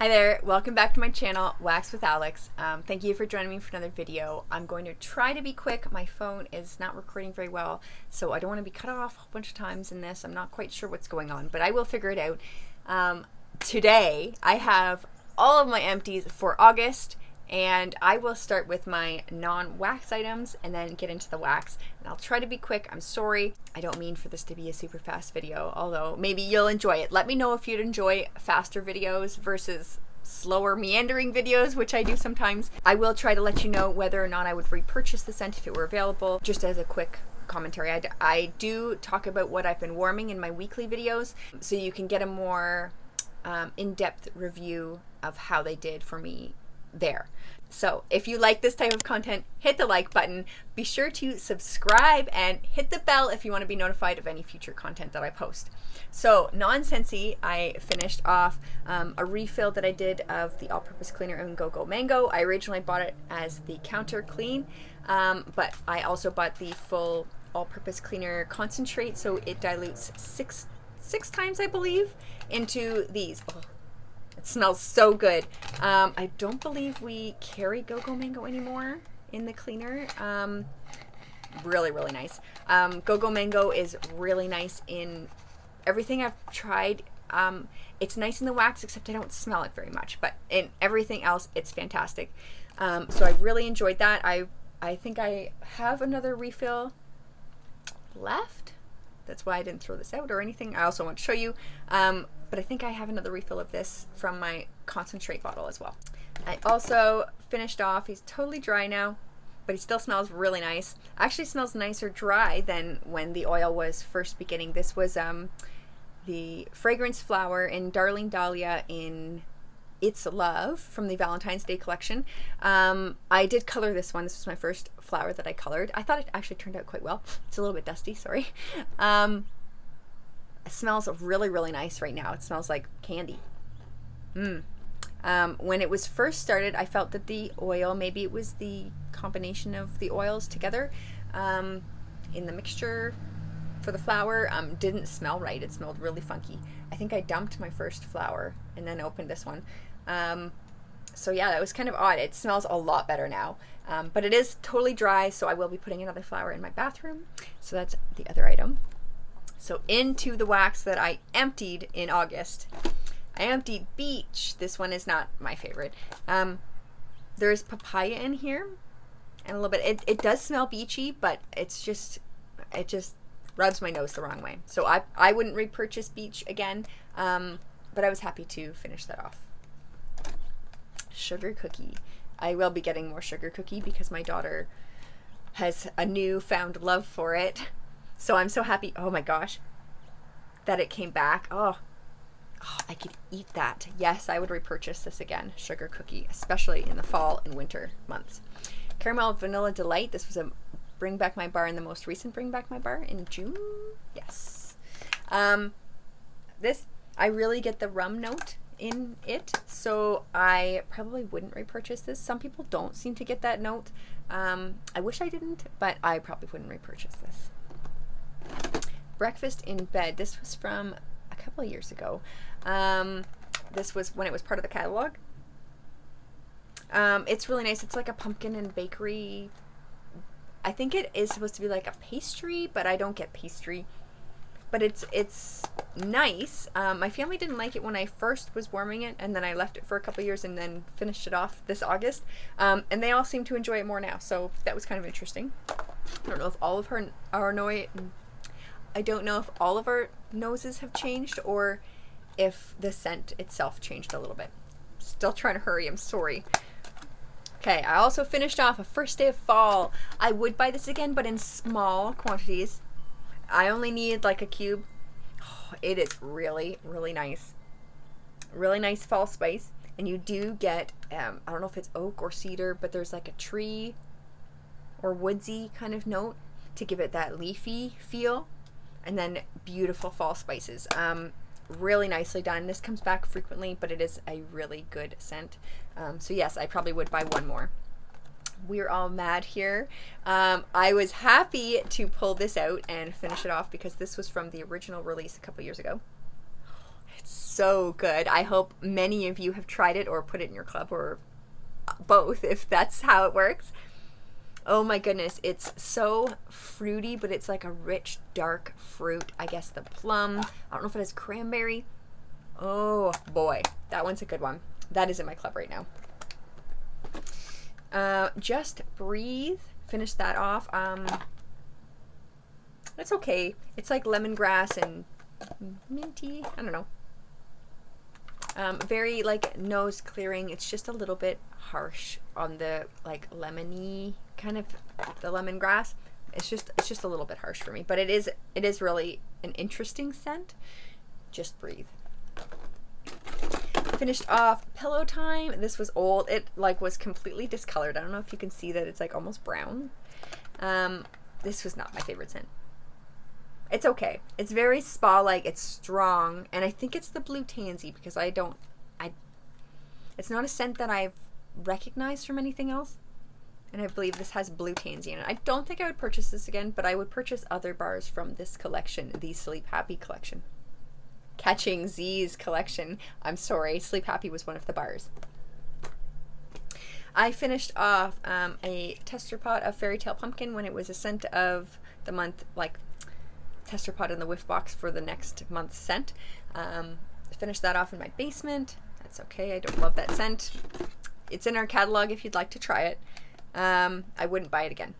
Hi there, welcome back to my channel, Wax with Alex. Thank you for joining me for another video. I'm going to try to be quick. My phone is not recording very well, so I don't want to be cut off a whole bunch of times in this. I'm not quite sure what's going on, but I will figure it out. Today, I have all of my empties for August, and I will start with my non-wax items and then get into the wax. And I'll try to be quick, I'm sorry. I don't mean for this to be a super fast video, although maybe you'll enjoy it. Let me know if you'd enjoy faster videos versus slower meandering videos, which I do sometimes. I will try to let you know whether or not I would repurchase the scent if it were available, just as a quick commentary. I do talk about what I've been warming in my weekly videos, so you can get a more in-depth review of how they did for me there. So if you like this type of content, hit the like button, be sure to subscribe and hit the bell if you want to be notified of any future content that I post. So non-Scentsy, I finished off a refill that I did of the all-purpose cleaner in GoGo Mango. I originally bought it as the counter clean, but I also bought the full all-purpose cleaner concentrate, so it dilutes six times, I believe, into these. Oh, it smells so good. I don't believe we carry GoGo Mango anymore in the cleaner. Really, really nice. GoGo Mango is really nice in everything I've tried. It's nice in the wax, except I don't smell it very much, but in everything else, it's fantastic. So I really enjoyed that. I think I have another refill left. That's why I didn't throw this out or anything. I also want to show you. But I think I have another refill of this from my concentrate bottle as well. I also finished off, he's totally dry now, but he still smells really nice. Actually smells nicer dry than when the oil was first beginning. This was the Fragrance Flower in Darling Dahlia in It's Love from the Valentine's Day Collection. I did color this one. This was my first flower that I colored. I thought it actually turned out quite well. It's a little bit dusty, sorry. It smells really, really nice right now. It smells like candy. When it was first started, I felt that the oil, maybe it was the combination of the oils together in the mixture for the flower, didn't smell right. It smelled really funky. I think I dumped my first flower and then opened this one. So yeah, that was kind of odd. It smells a lot better now, but it is totally dry, so I will be putting another flower in my bathroom. So that's the other item. So into the wax that I emptied in August. I emptied Beach. This one is not my favorite. There's papaya in here and a little bit. It does smell beachy, but it's just, it just rubs my nose the wrong way. So I wouldn't repurchase Beach again, but I was happy to finish that off. Sugar cookie. I will be getting more sugar cookie because my daughter has a newfound love for it. So I'm so happy, oh my gosh, that it came back. Oh, I could eat that. Yes, I would repurchase this again, sugar cookie, especially in the fall and winter months. Caramel Vanilla Delight. This was a Bring Back My Bar in the most recent Bring Back My Bar in June. Yes. This, I really get the rum note in it, so I probably wouldn't repurchase this. Some people don't seem to get that note. I wish I didn't, but I probably wouldn't repurchase this. Breakfast in Bed. This was from a couple of years ago. This was when it was part of the catalog. It's really nice. It's like a pumpkin and bakery. I think it is supposed to be like a pastry, but I don't get pastry. But it's nice. My family didn't like it when I first was warming it, and then I left it for a couple of years and then finished it off this August. And they all seem to enjoy it more now, so that was kind of interesting. I don't know if all of her are annoyed. I don't know if all of our noses have changed or if the scent itself changed a little bit. Still trying to hurry, I'm sorry. Okay, I also finished off a First Day of Fall. I would buy this again, but in small quantities. I only need like a cube. Oh, it is really, really nice. Really nice fall spice. And you do get, I don't know if it's oak or cedar, but there's like a tree or woodsy kind of note to give it that leafy feel. And then beautiful fall spices. Really nicely done. This comes back frequently, but it is a really good scent. So yes, I probably would buy one more. We're All Mad Here. I was happy to pull this out and finish it off because this was from the original release a couple years ago. It's so good. I hope many of you have tried it or put it in your club or both, if that's how it works. Oh my goodness, it's so fruity, but it's like a rich, dark fruit. I guess the plum. I don't know if it has cranberry. Oh boy, that one's a good one. That is in my club right now. Just Breathe. Finish that off. It's okay. It's like lemongrass and minty. I don't know. Very like nose clearing. It's just a little bit harsh on the like lemony kind of the lemongrass. It's just a little bit harsh for me, but it is really an interesting scent. Just Breathe. Finished off Pillow Time. This was old. It like was completely discolored. I don't know if you can see that it's like almost brown. This was not my favorite scent. It's okay. It's very spa-like. It's strong, and I think it's the blue tansy because it's not a scent that I've recognized from anything else, and I believe this has blue tansy in it. I don't think I would purchase this again, but I would purchase other bars from this collection, the Sleep Happy collection. Catching Z's collection. I'm sorry, Sleep Happy was one of the bars. I finished off a tester pot of Fairy Tale Pumpkin when it was a scent of the month, like tester pot in the whiff box for the next month's scent. Finished that off in my basement. That's okay, I don't love that scent. It's in our catalog if you'd like to try it. I wouldn't buy it again.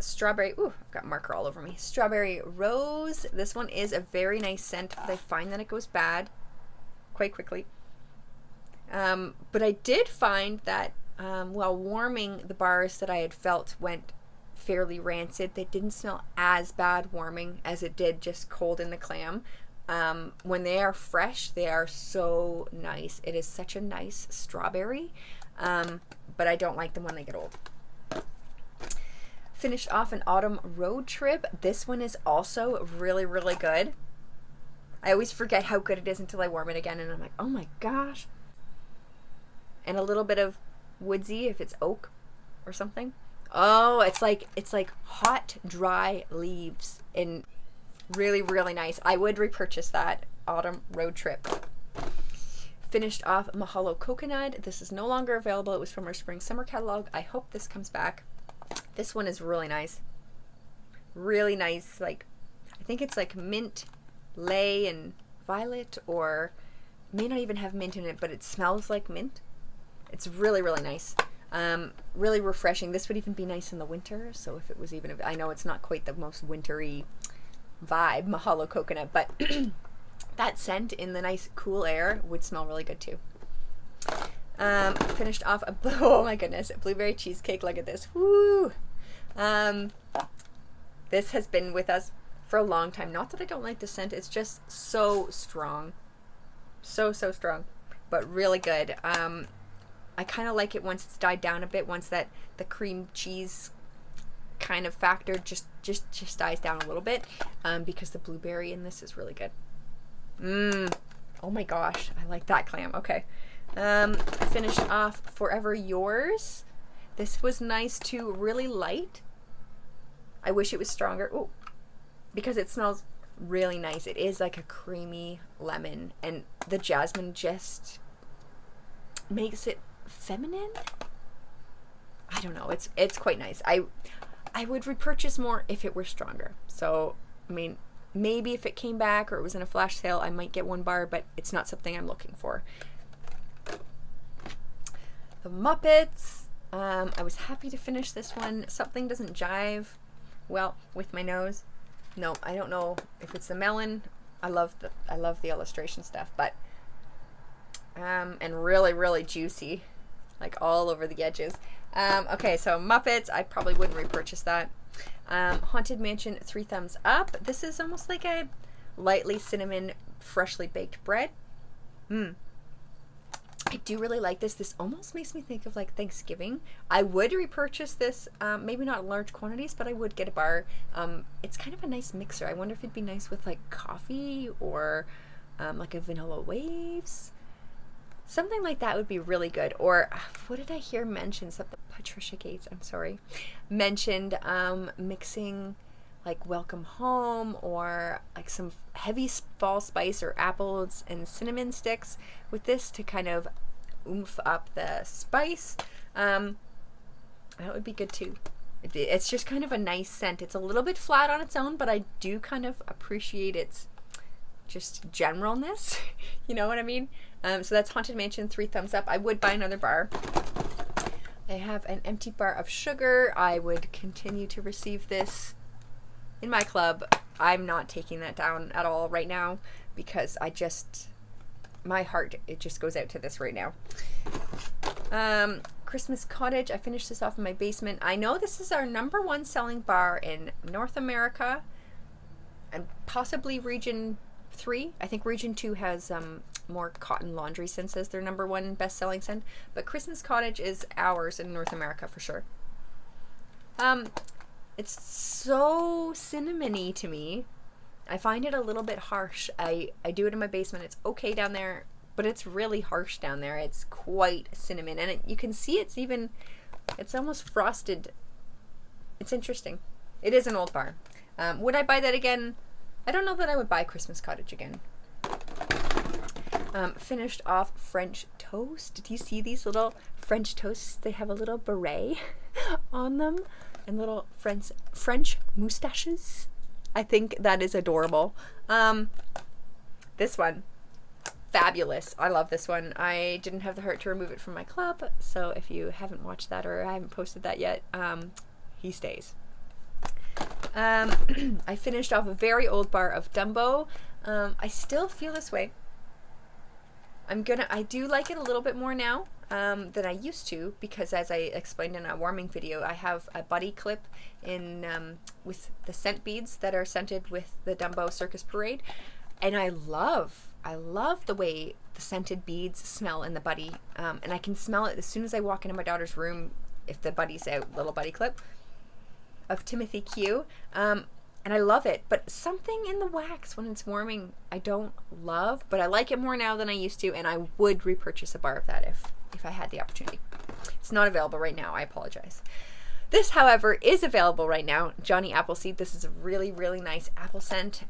Strawberry, ooh, I've got marker all over me. Strawberry Rose. This one is a very nice scent, but I find that it goes bad quite quickly. But I did find that while warming, the bars that I had felt went fairly rancid. They didn't smell as bad warming as it did just cold in the clam. When they are fresh, they are so nice. It is such a nice strawberry, but I don't like them when they get old. Finish off an Autumn Road Trip. This one is also really, really good. I always forget how good it is until I warm it again, and I'm like, oh my gosh. And a little bit of woodsy if it's oak or something. Oh, it's like hot, dry leaves, and really, really nice. I would repurchase that Autumn Road Trip. Finished off Mahalo Coconut. This is no longer available. It was from our spring summer catalog. I hope this comes back. This one is really nice. Really nice, like I think it's like mint, lei, and violet, or may not even have mint in it, but it smells like mint. It's really, really nice. Really refreshing. This would even be nice in the winter, so if it was even, I know it's not quite the most wintry vibe, Mahalo Coconut, but that scent in the nice cool air would smell really good too. Finished off a, oh my goodness, a Blueberry Cheesecake. Look at this. Woo! This has been with us for a long time. Not that I don't like the scent, it's just so strong. So strong, but really good. I kind of like it once it's died down a bit, once that the cream cheese kind of factor just dies down a little bit, because the blueberry in this is really good. Oh my gosh, I like that clam. Okay. Finished off Forever Yours. This was nice too, really light. I wish it was stronger. Oh, because it smells really nice. It is like a creamy lemon, and the jasmine just makes it feminine. I don't know, it's quite nice. I would repurchase more if it were stronger. So I mean, maybe if it came back or it was in a flash sale, I might get one bar, but it's not something I'm looking for. The Muppets. I was happy to finish this one. Something doesn't jive well with my nose. No, I don't know if it's the melon. I love the illustration stuff, but and really, really juicy, like all over the edges. Okay, so Muppets, I probably wouldn't repurchase that. Haunted Mansion 3 Thumbs Up. This is almost like a lightly cinnamon, freshly baked bread. I do really like this. This almost makes me think of like Thanksgiving. I would repurchase this, maybe not in large quantities, but I would get a bar. It's kind of a nice mixer. I wonder if it'd be nice with like coffee or like a Vanilla Waves. Something like that would be really good. Or what did I hear mentioned? Patricia Gates, I'm sorry, mentioned mixing like Welcome Home or like some heavy fall spice or apples and cinnamon sticks with this to kind of oomph up the spice. That would be good too. It's just kind of a nice scent. It's a little bit flat on its own, but I do kind of appreciate its just generalness. You know what I mean? So that's Haunted Mansion 3 Thumbs Up. I would buy another bar. I have an empty bar of Sugar. I would continue to receive this in my club. I'm not taking that down at all right now because I just, my heart, it just goes out to this right now. Christmas Cottage, I finished this off in my basement. I know this is our #1 selling bar in North America and possibly region 3. I think region 2 has more cotton laundry scents as their #1 best-selling scent, but Christmas Cottage is ours in North America for sure. It's so cinnamony to me. I find it a little bit harsh. I do it in my basement. It's okay down there, but it's really harsh down there. It's quite cinnamon, and you can see it's even, it's almost frosted. It's interesting. It is an old bar. Would I buy that again? I don't know that I would buy Christmas Cottage again. Finished off French Toast. Do you see these little French Toasts? They have a little beret on them and little French moustaches. I think that is adorable. This one, fabulous. I love this one. I didn't have the heart to remove it from my club, so if you haven't watched that or I haven't posted that yet, he stays. I finished off a very old bar of Dumbo. I still feel this way. I do like it a little bit more now than I used to, because as I explained in a warming video, I have a buddy clip in with the scent beads that are scented with the Dumbo Circus Parade, and I love the way the scented beads smell in the buddy, and I can smell it as soon as I walk into my daughter's room if the buddy's out, little buddy clip of Timothy Q, and I love it, but something in the wax when it's warming I don't love, but I like it more now than I used to, and I would repurchase a bar of that if I had the opportunity. It's not available right now, I apologize. This, however, is available right now, Johnny Appleseed. This is a really, really nice apple scent.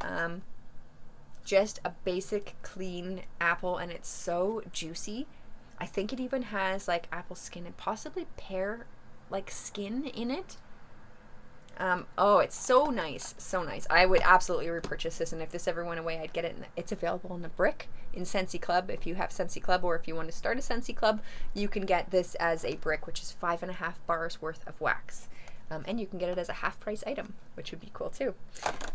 Just a basic clean apple, and it's so juicy. I think it even has like apple skin and possibly pear like skin in it. Oh, it's so nice, so nice. I would absolutely repurchase this, and if this ever went away, I'd get it. It's available in the brick in Scentsy Club. If you have Scentsy Club, or if you want to start a Scentsy Club, you can get this as a brick, which is 5.5 bars worth of wax. And you can get it as a half-price item, which would be cool too.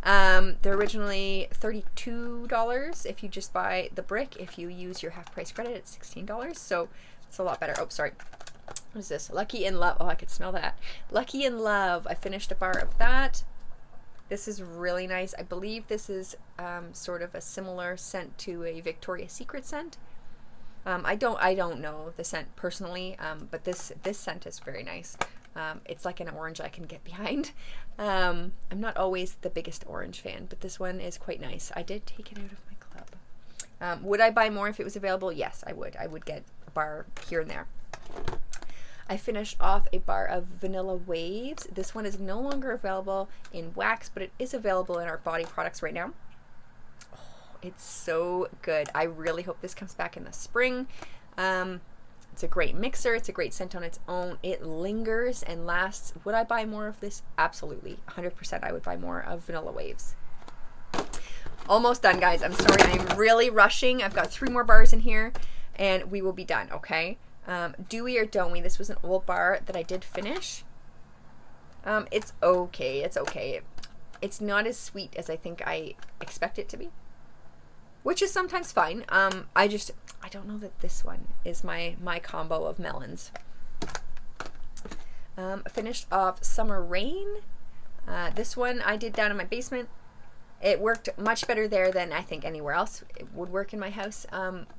They're originally $32 if you just buy the brick. If you use your half-price credit, it's $16, so it's a lot better. Oh, sorry. What is this? Lucky in Love. Oh, I could smell that. Lucky in Love. I finished a bar of that. This is really nice. I believe this is sort of a similar scent to a Victoria's Secret scent. I don't know the scent personally, but this scent is very nice. It's like an orange I can get behind. I'm not always the biggest orange fan, but this one is quite nice. I did take it out of my club. Would I buy more if it was available? Yes, I would. I would get a bar here and there. I finished off a bar of Vanilla Waves. This one is no longer available in wax, but it is available in our body products right now. Oh, it's so good. I really hope this comes back in the spring. It's a great mixer. It's a great scent on its own. It lingers and lasts. Would I buy more of this? Absolutely. 100% I would buy more of Vanilla Waves. Almost done, guys. I'm sorry. I'm really rushing. I've got 3 more bars in here, and we will be done, okay? Dewy or Don't We? This was an old bar that I did finish. It's okay. It's okay. It's not as sweet as I think I expect it to be, which is sometimes fine. I don't know that this one is my combo of melons. I finished off Summer Rain. This one I did down in my basement. It worked much better there than I think anywhere else it would work in my house.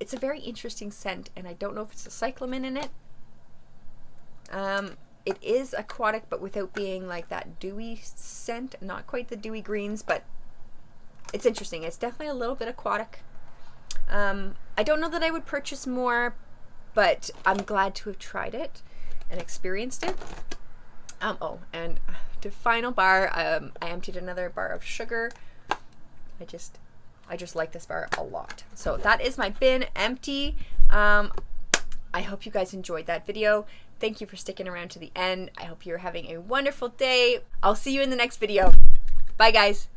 It's a very interesting scent, and I don't know if it's a cyclamen in it. It is aquatic, but without being like that dewy scent. Not quite the dewy greens, but it's interesting. It's definitely a little bit aquatic. I don't know that I would purchase more, but I'm glad to have tried it and experienced it. Oh, and the final bar, I emptied another bar of sugar. I just like this bar a lot. So that is my bin empty. I hope you guys enjoyed that video. Thank you for sticking around to the end. I hope you're having a wonderful day. I'll see you in the next video. Bye guys.